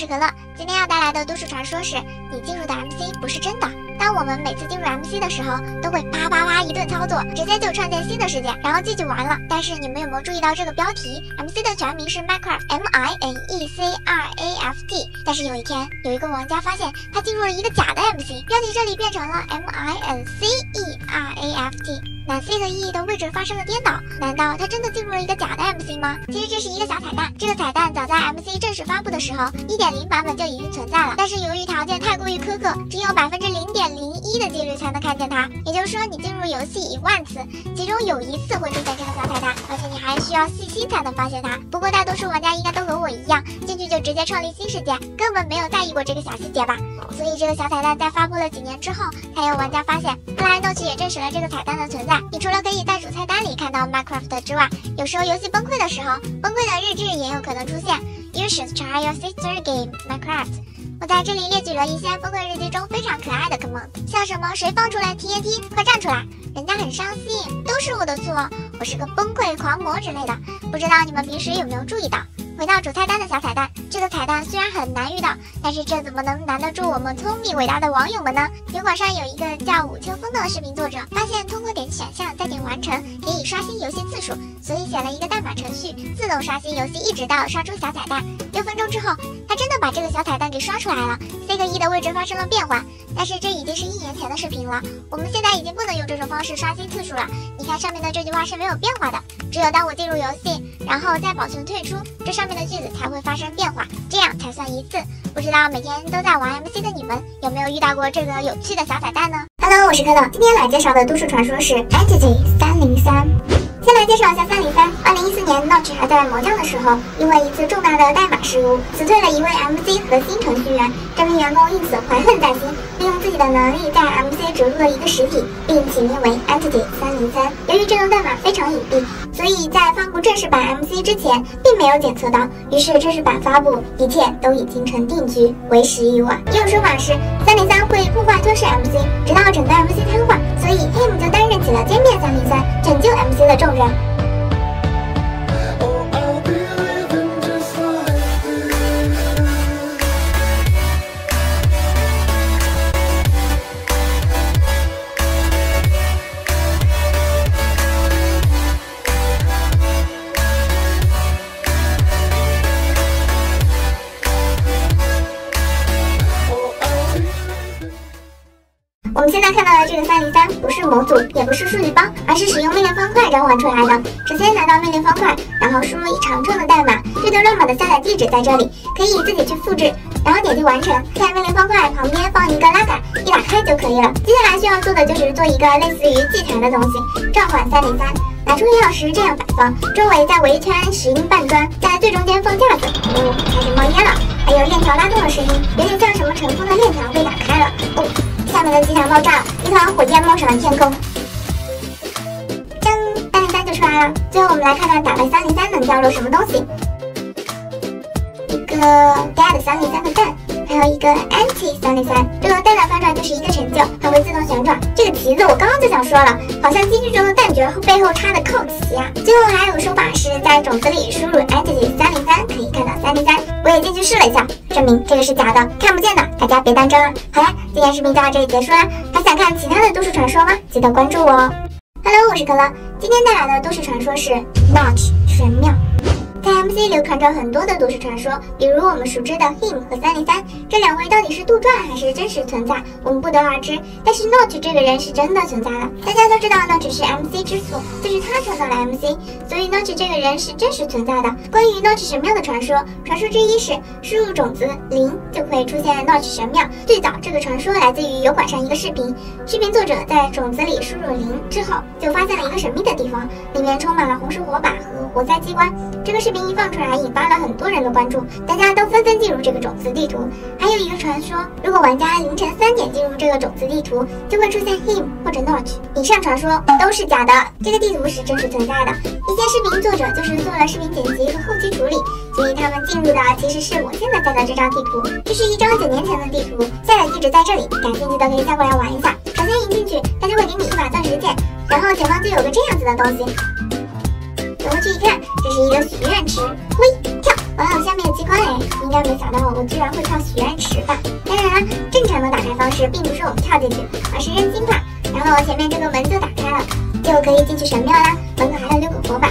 是可乐。今天要带来的都市传说是，你进入的 MC 不是真的。当我们每次进入 MC 的时候，都会啪啪啪一顿操作，直接就创建新的世界，然后继续玩了。但是你们有没有注意到这个标题 ？MC 的全名是 Minecraft M-I-N-E-C-R-A-F-T。但是有一天，有一个玩家发现他进入了一个假的 MC， 标题这里变成了 M-I-N-C-E-R-A-F-T。 哪 C 和 E 的位置发生了颠倒？难道他真的进入了一个假的 MC 吗？其实这是一个小彩蛋，这个彩蛋早在 MC 正式发布的时候， 1.0 版本就已经存在了。但是由于条件太过于苛刻，只有 0.01% 的几率才能看见它。也就是说，你进入游戏10000次，其中有一次会出现这个小彩蛋，而且你还需要细心才能发现它。不过大多数玩家应该都和我一样，进去就直接创立新世界，根本没有在意过这个小细节吧？所以这个小彩蛋在发布了几年之后，才有玩家发现。后来 Notch 也证实了这个彩蛋的存在。 你除了可以在主菜单里看到 Minecraft 之外，有时候游戏崩溃的时候，崩溃的日志也有可能出现。You should try your sister game Minecraft。我在这里列举了一些崩溃日记中非常可爱的 command， 像什么谁放出来 TNT， 快站出来，人家很伤心，都是我的错，我是个崩溃狂魔之类的。不知道你们平时有没有注意到？ 回到主菜单的小彩蛋，这个彩蛋虽然很难遇到，但是这怎么能难得住我们聪明伟大的网友们呢？油管上有一个叫武秋风的视频作者，发现通过点选项再点完成可以刷新游戏次数，所以写了一个代码程序自动刷新游戏，一直到刷出小彩蛋。6分钟之后，他真的把这个小彩蛋给刷出来了 ，C 和 E 的位置发生了变化。但是这已经是1年前的视频了，我们现在已经不能用这种方式刷新次数了。你看上面的这句话是没有变化的，只有当我进入游戏，然后再保存退出，这上面 的句子才会发生变化，这样才算一次。不知道每天都在玩 MC 的你们有没有遇到过这个有趣的小彩蛋呢 ？Hello， 我是可乐，今天来介绍的都市传说是 Entity 303。先来介绍一下303。2014年 Notch 还在魔杖的时候，因为一次重大的代码失误，辞退了一位 MC 核心程序员。这名员工因此怀恨在心，利用自己的能力在 MC 植入了一个实体，并起名为 Entity 303。由于这个代码非常隐蔽， 所以在发布正式版 MC 之前，并没有检测到。于是正式版发布，一切都已经成定局，为时已晚。也有说法是303会破坏吞噬 MC， 直到整个 MC 瘫痪，所以 Him 就担任起了歼灭303、拯救 MC 的重任。 我们现在看到的这个303不是模组，也不是数据包，而是使用命令方块召唤出来的。首先拿到命令方块，然后输入一长串的代码，这段代码的下载地址在这里，可以自己去复制，然后点击完成。在命令方块旁边放一个拉杆，一打开就可以了。接下来需要做的就是做一个类似于祭坛的东西，召唤303，拿出钥匙这样摆放，周围再围一圈石英半砖，在最中间放架子。哦，开始冒烟了，还有链条拉动的声音，有点像什么尘封的链条被打开了。哦。 下面的机场爆炸，一团火焰冒上了天空，噔，303就出来了。最后我们来看看打败303能掉落什么东西，一个 dead 303的蛋，还有一个 anti 303。这个蛋的翻转就是一个成就，它会自动旋转。这个旗子我刚刚就想说了，好像京剧中的旦角背后插的扣旗啊。最后还有说法是在种子里输入 anti 303可以看到303。我也进去试了一下，证明这个是假的，看不见的，大家别当真了。好啦。 今天视频就到这里结束啦，还想看其他的都市传说吗？记得关注我哦。Hello， 我是可乐，今天带来的都市传说是 Notch 神庙。在 MC 流传着很多的都市传说，比如我们熟知的 Him 和303，这两位到底是杜撰还是真实存在，我们不得而知。但是 Notch 这个人是真的存在的，大家都知道 Notch 是 MC 之父，就是他创造了 MC， 所以 Notch 这个人是真实存在的。关于 Notch 神庙的传说，传说之一是输入种子0就可以出现 Notch 神庙。最早这个传说来自于油管上一个视频，视频作者在种子里输入0之后，就发现了一个神秘的地方，里面充满了红石火把和活塞机关。这个视频一放出来，引发了很多人的关注，大家都纷纷进入这个种子地图。还有一个传说，如果玩家凌晨3点进入这个种子地图，就会出现 Him 或者 Notch。以上传说都是假的，这个地图是真实存在的。一些视频作者就是做了视频剪辑和后期处理，所以他们进入的其实是我现在在的这张地图，这是一张9年前的地图，下载地址在这里，感兴趣的可以下过来玩一下。首先一进去，它就会给你一把钻石剑，然后前方就有个这样子的东西。 走过去一看，这是一个许愿池，挥跳，哇哦，下面有机关哎，应该没想到我居然会跳许愿池吧？当然了，正常的打开方式并不是我们跳进去，而是扔金块，然后前面这个门就打开了，就可以进去神庙啦。门口还有6个火把。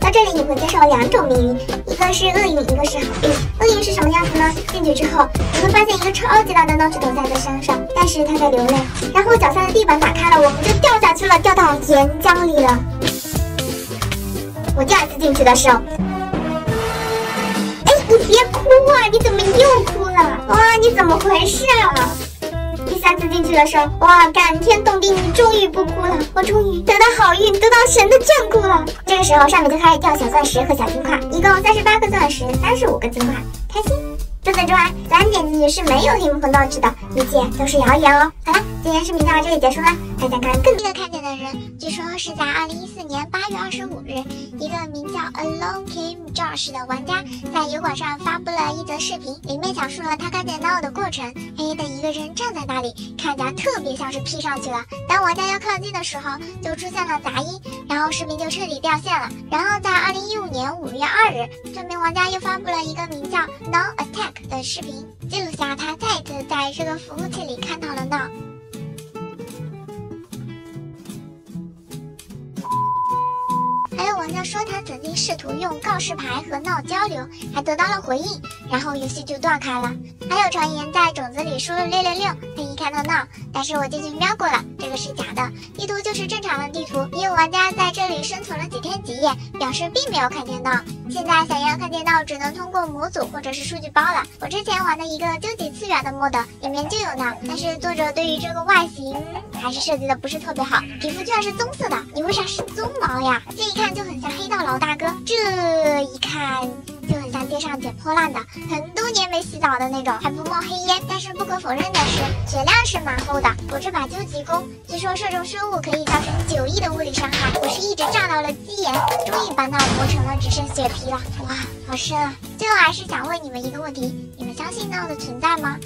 到这里你会接受两种命运，一个是厄运，一个是好运。厄运是什么样子呢？进去之后你会发现一个超级大的 Notch 头在身上，但是他在流泪，然后脚下的地板打开了，我们就掉下去了，掉到岩浆里了。 我第二次进去的时候，哎，你别哭啊！你怎么又哭了？哇，你怎么回事啊？第三次进去的时候，哇，感天动地，你终于不哭了，我终于得到好运，得到神的眷顾了。这个时候，上面就开始掉小钻石和小金块，一共38个钻石，35个金块，开心。除此之外，咱点进去是没有黑魔魂道具的，一切都是谣言哦。好了。 今天视频就到这里结束了，大家看更多看点的人，据说是在2014年8月25日，一个名叫 Alone Kim Josh 的玩家在油管上发布了一则视频，里面讲述了他看点到的过程。黑的一个人站在那里，看起来特别像是 P 上去了。当玩家要靠近的时候，就出现了杂音，然后视频就彻底掉线了。然后在2015年5月2日，这名玩家又发布了一个名叫 No Attack 的视频，记录下他再次在这个服务器里看到了闹。还有玩家说，他曾经试图用告示牌和闹交流，还得到了回应，然后游戏就断开了。还有传言在种子里输了666，他一看到闹，但是我进去瞄过了，这个是假的，地图就是正常的地图。也有玩家在这里生存了几天几夜，表示并没有看见闹。现在想要看见闹，只能通过模组或者是数据包了。我之前玩的一个究极次元的 mod 里面就有闹，但是作者对于这个外形还是设计的不是特别好，皮肤居然是棕色的，你为啥是棕毛呀？这一看。 就很像黑道老大哥，这一看就很像街上捡破烂的，很多年没洗澡的那种，还不冒黑烟。但是不可否认的是，血量是蛮厚的。我这把究极弓，据说射中生物可以造成9亿的物理伤害，我是一直炸到了基岩，终于把脑磨成了只剩血皮了。哇，好深啊！最后还是想问你们一个问题：你们相信闹的存在吗？